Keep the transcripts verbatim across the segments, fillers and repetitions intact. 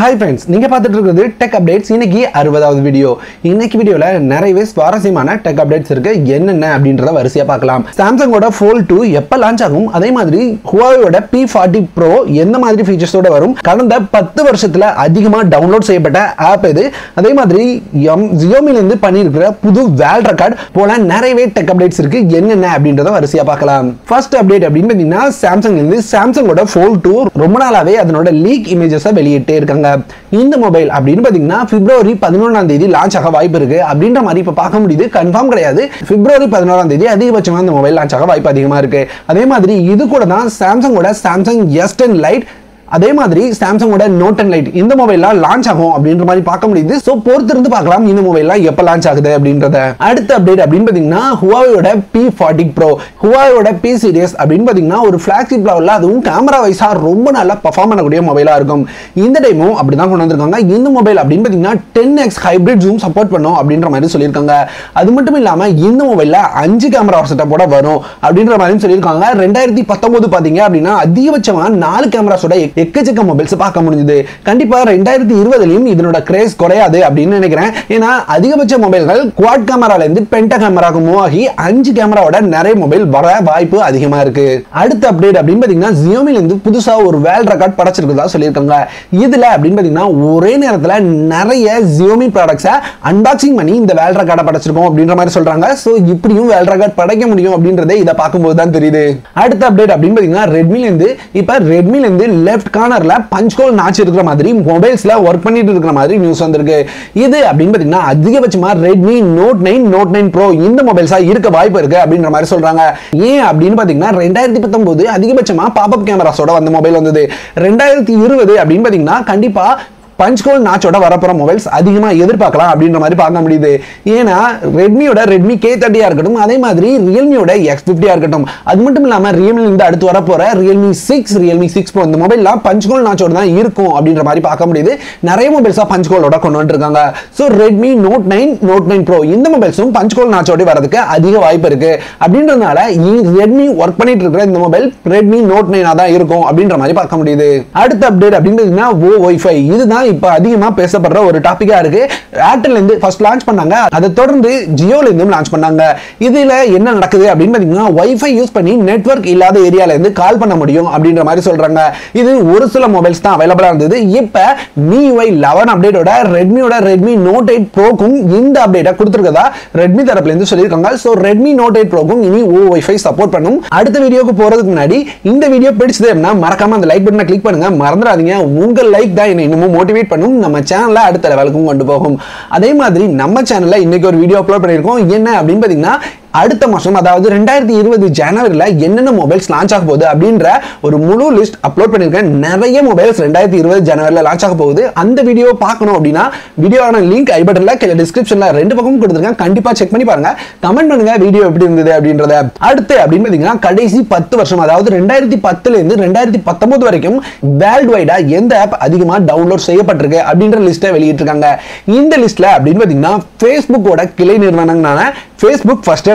Hi friends, you are watching Tech Updates. This is the video. In this video, there are many tech updates. Samsung Fold two will launch soon. Huawei P forty Pro will features in ten years. Download the app. Xiaomi tech updates. First update is Samsung. Samsung Fold two leak images. இந்த mobile அப்படினு பாத்தீங்கன்னா பிப்ரவரி பதினொன்றாம் தேதி launch ஆக வாய்ப்பு இருக்கு அப்படின்ற மாதிரி இப்ப பார்க்க முடியுது. கன்ஃபார்ம் கிடையாது. பிப்ரவரி பதினொன்றாம் தேதி அதிகபட்சமா இந்த மொபைல் லான்ச் ஆக வாய்ப்பு அதிகமா இருக்கு. அதே மாதிரி இது கூட தான் Samsung ஓட Samsung S ten Lite அதே மாதிரி Samsung ஓட Note ten Lite இந்த மொபைல்ல லான்ச் ஆகும் அப்படின்ற மாதிரி பார்க்க முடியுது. சோ பொறுத்து இருந்து பார்க்கலாம் இந்த மொபைல்ல எப்ப லான்ச் ஆகுது அப்படின்றத. அடுத்த அப்டேட் அப்படினு பாத்தீங்கன்னா Huawei ஓட P forty Pro Huawei ஓட P series அப்படினு பாத்தீங்கன்னா ஒரு flagship லெவல்ல அதுவும் கேமரா வைஸா ரொம்ப நல்லா பெர்ஃபார்ம் பண்ணக்கூடிய மொபைலா இருக்கும். இந்த டைமும் அப்படிதான் கொண்டு வந்திருக்காங்க. இந்த மொபைல் அப்படினு பாத்தீங்கன்னா ten X hybrid zoom support பண்ணும் அப்படின்ற மாதிரி சொல்லிருக்காங்க. அது மட்டும் இல்லாம இந்த மொபைல்ல அஞ்சு கேமரா செட்டப்போட வரும் அப்படின்ற மாதிரி சொல்லிருக்காங்க. இரண்டாயிரத்து பத்தொன்பது பாத்தீங்க அப்படினா அதிகபட்சமா நாலு கேமராஸோட எக்கச்சக்க மொபைல்ஸ் பார்க்க முடிஞ்சது. கண்டிப்பா இரண்டாயிரத்து இருபது லயும் இதனோட கிரேஸ் குறையாது அப்படினு நினைக்கிறேன். ஏனா அதிகபட்ச மொபைல்கள் குவாட் கேமரால இருந்து பென்டா கேமராக்கு மூவ் ஆகி அஞ்சு கேமராவோட நிறைய மொபைல் வர வாய்ப்பு அதிகமா இருக்கு. அடுத்த அப்டேட் அப்படினு பாத்தீங்கன்னா Xiaomi ல இருந்து புதுசா ஒரு வேர்ல்ட் ரெக்கார்ட் படைச்சிருக்கிறதா சொல்லிருக்காங்க. இதுல அப்படினு பாத்தீங்கன்னா ஒரே நேரத்துல நிறைய Xiaomi ப்ராடக்ட்ஸ அன்பாக்ஸிங் பண்ணி இந்த வேர்ல்ட் ரெக்கார்ட படைச்சிருக்கோம் அப்படின்ற மாதிரி சொல்றாங்க. சோ இப்படியும் வேர்ல்ட் ரெக்கார்ட் படைக்க முடியும் அப்படின்றதே இத பாக்கும்போது தான் தெரியுது. அடுத்த அப்டேட் அப்படினு பாத்தீங்கன்னா Redmi ல இருந்து இப்ப Redmi ல இருந்து left corner la punch hole notch irukra madri mobiles la work pannittu irukra madri news vandirukku. idu appdin pathina adhigavachama Redmi Note nine Note nine Pro inda mobiles ah irukka vaaipu irukku appdindra mari solranga. yen appdin pathina இரண்டாயிரத்து பத்தொன்பது adhigavachama pop up cameras oda vanda mobile vandhudu. இரண்டாயிரத்து இருபது appdin pathina kandipa punch hole notch oda varapora mobiles adhigama edirpaakalam appindra mari paaka mudiyudhu. yena Redmi oda Redmi K thirty ah irukadum adhe madri Realme oda X fifty ah irukadum adu mattum illama Realme la aduthu varapora Realme six Realme six Pro inda mobile la punch hole notch oda dhaan irukum appindra mari paaka mudiyudhu. nariya mobiles ah punch hole oda kondu vandirukanga. so Redmi Note nine Note nine Pro inda mobiles um punch hole notch oda varadhukku adhiga vaaipu irukku appindradnala Redmi work pannit irukra inda mobile Redmi Note nine ah dhaan irukum appindra mari paaka mudiyudhu. adutha update appindradna Wi-Fi idha இப்ப அதிகமா பேசப்படுற ஒரு டாபிக்கா இருக்கு. Airtel ல இருந்து first launch பண்ணாங்க. அத தொடர்ந்து Jio ல இருந்தும் லான்ச் பண்ணாங்க. இதுல என்ன நடக்குது அப்படினு பாத்தீங்கன்னா Wi-Fi யூஸ் பண்ணி நெட்வொர்க் இல்லாத ஏரியால இருந்து கால் பண்ண முடியும் அப்படிங்கற மாதிரி சொல்றாங்க. இது ஒரு சில மொபைல்ஸ் தான் அவேலபிளா இருந்தது. இப்ப MiUI eleven அப்டேட்டோட Redmi ஓட Redmi Note eight Pro க்கும் இந்த அப்டேட்ட கொடுத்திருக்கதா Redmi தரப்புல இருந்து சொல்லிருக்காங்க. So Redmi Note eight Pro க்கும் இனி Wi-Fi சப்போர்ட் பண்ணும். அடுத்த வீடியோக்கு போறதுக்கு முன்னாடி இந்த வீடியோ பிடிச்சதுன்னா மறக்காம அந்த லைக் பட்டனை கிளிக் பண்ணுங்க. மறந்துடாதீங்க. உங்க லைக் தான் என்ன இன்னும் மோட்டிவேட் பண்ணும் நம்ம சேனலை அடுத்த லெவலுக்கு கொண்டு போகும். அதே மாதிரி நம்ம சேனல்ல இன்னைக்கு ஒரு வீடியோ அப்லோட் பண்ணிருக்கோம். என்ன அப்படினு பாத்தீங்கன்னா அடுத்த மாசம் அதாவது இரண்டாயிரத்து இருபது ஜனவரில என்னென்ன மொபைல்ஸ் லான்ச் ஆக போகுது அப்படின்ற ஒரு முழு லிஸ்ட் அப்லோட் பண்ணிருக்கேன். நிறைய மொபைல்ஸ் இரண்டாயிரத்து இருபது ஜனவரில லான்ச் ஆக போகுது. அந்த வீடியோ பார்க்கணும் அப்படினா வீடியோவான லிங்க் ஐ பட்டன்ல கீழ டிஸ்கிரிப்ஷன்ல ரெண்டு பக்கமும் கொடுத்திருக்கேன். கண்டிப்பா செக் பண்ணி பாருங்க. கமெண்ட் பண்ணுங்க வீடியோ எப்படி இருந்தது அப்படின்றத. அடுத்து அப்படினு பாத்தீங்கன்னா கடைசி பத்து வருஷம் அதாவது இரண்டாயிரத்து பத்து ல இருந்து இரண்டாயிரத்து பத்தொன்பது வரைக்கும் வேர்ல்ட் வைடா எந்த ஆப் அதிகமா டவுன்லோட் செய்யப்பட்டிருக்கு அப்படின்ற லிஸ்ட்டை வெளியிட்டிருக்காங்க. இந்த லிஸ்ட்ல அப்படினு பாத்தீங்கன்னா Facebook ஓட கிளை நிறுவனங்களான Facebook ஃபர்ஸ்ட் இருக்கு.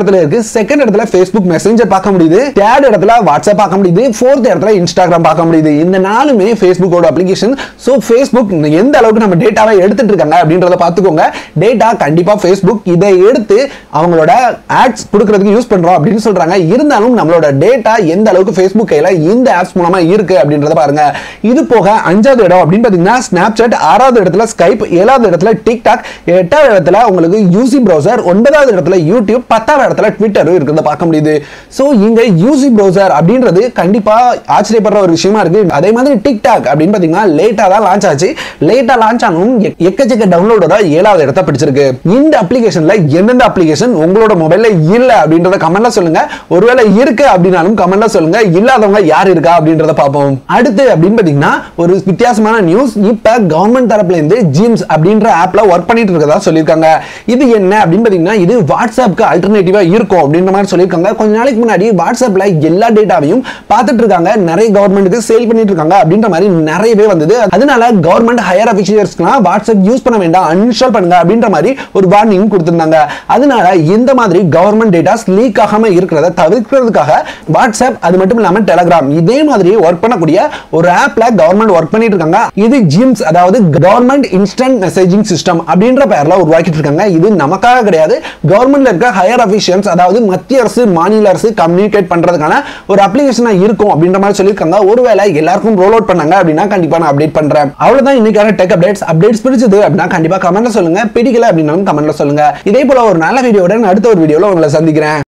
செகண்ட் இடத்துல Facebook Messenger பார்க்க முடியுது. தேர்ட் இடத்துல WhatsApp பார்க்க முடியுது. ஃபோர்த் இடத்துல Instagram பார்க்க முடியுது. இந்த நாலுமே Facebook ஓட அப்ளிகேஷன். சோ Facebook எந்த அளவுக்கு நம்ம டேட்டாவை எடுத்துட்டு இருக்காங்க அப்படின்றத பாத்துக்கோங்க. டேட்டா கண்டிப்பா Facebook இதை எடுத்து அவங்களோட ஆட்ஸ் கொடுக்கிறதுக்கு யூஸ் பண்றோம் அப்படினு சொல்றாங்க. இருந்தாலும் நம்மளோட டேட்டா எந்த அளவுக்கு Facebook கையில இந்த ஆப்ஸ் மூலமா இருக்கு அப்படின்றத பாருங்க. இது போக அஞ்சாவது இடம் அப்படினு பாத்தீங்கன்னா Snapchat, ஆறாவது இடத்துல Skype, ஏழாவது இடத்துல TikTok, எட்டாவது இடத்துல உங்களுக்கு U C Browser, ஒன்பதாவது இடத்துல YouTube, பத்தாவது இடத்துல Twitter இருக்குறத பார்க்க முடியுது. சோ இங்க U C Browser அப்படின்றது கண்டிப்பா ஆச்சரியப்படுற ஒரு விஷயமா இருக்கு. அதே மாதிரி TikTok அப்படினு பாத்தீங்கன்னா லேட்டா தான் லான்ச் ஆச்சு. லேட்டா லான்ச் ஆனதும் எக்கச்சக்க டவுன்லோடோட ஏழாவது இடத்தை பிடிச்சிருக்கு. இந்த அப்ளிகேஷன்ல என்னென்ன அப்ளிகேஷன் உங்களோட மொபைல்ல இல்ல அப்படின்றத கமெண்ட்ல சொல்லுங்க. ஒருவேளை இருக்கு அப்படினாலும் கமெண்ட்ல சொல்லுங்க. இல்லாதவங்க யார் இருக்கா அப்படின்றத பாப்போம். அடுத்து அப்படினு பாத்தீங்கன்னா ஒரு வித்தியாசமான நியூஸ். இப்ப கவர்மெண்ட் தரப்புல இருந்து ஜிம்ஸ் அப்படிங்கற ஆப்ல வர்க் பண்ணிட்டு இருக்கதா சொல்லிருக்காங்க. இது என்ன அப்படினு பாத்தீங்கன்னா இது WhatsAppக்கு ஆல்டர்னேட்டிவா இருக்கும் அப்படின்ற மாதிரி சொல்லிருக்காங்க. கொஞ்ச நாளைக்கு முன்னாடி வாட்ஸ்அப்ல எல்லா டேட்டாவையும் பார்த்துட்டு இருக்காங்க, நிறைய கவர்மெண்ட்டுக்கு சேல் பண்ணிட்டு இருக்காங்க அப்படின்ற மாதிரி நிறையவே வந்தது. அதனால கவர்மெண்ட் ஹையர் ஆஃபீஷியல்ஸ்க்குலாம் வாட்ஸ்அப் யூஸ் பண்ண வேண்டாம், அன்இன்ஸ்டால் பண்ணுங்க அப்படின்ற மாதிரி ஒரு வார்னிங் கொடுத்திருந்தாங்க. அதனால இந்த மாதிரி கவர்மெண்ட் டேட்டாஸ் லீக் ஆகாம இருக்கிறத தவிர்க்கிறதுக்காக வாட்ஸ்அப் அது மட்டும் இல்லாமல் டெலகிராம் இதே மாதிரி ஒர்க் பண்ணக்கூடிய ஒரு ஆப்ல கவர்மெண்ட் ஒர்க் பண்ணிட்டு இருக்காங்க. இது ஜிம்ஸ் அதாவது கவர்மெண்ட் இன்ஸ்டன்ட் மெசேஜிங் சிஸ்டம் அப்படின்ற பெயர்ல உருவாக்கிட்டு இருக்காங்க. இது நமக்காக கிடையாது, கவர்மெண்ட்ல இருக்க ஹையர் ஆஃபீஷியல்ஸ் அதாவது மத்திய அரசு மாநில அரசு கம்யூனிகேட் பண்றதுக்கான ஒரு அப்ளிகேஷனா இருக்கும் அப்படின்ற மாதிரி சொல்லியிருக்காங்க. ஒருவேளை எல்லாருக்கும் ரோல் அவுட் பண்ணாங்க அப்படின்னா கண்டிப்பா நான் அப்டேட் பண்றேன். அவ்வளவுதான் இன்னைக்கான டெக் அப்டேட்ஸ். அப்டேட்ஸ் பிடிச்சது அப்படின்னா கண்டிப்பா கமெண்ட்ல சொல்லுங்க, பிடிக்கல அப்படின்னாலும் கமெண்ட்ல சொல்லுங்க. இதே போல ஒரு நல்ல வீடியோட அடுத்த ஒரு வீடியோல உங்களை சந்திக்கிறேன்.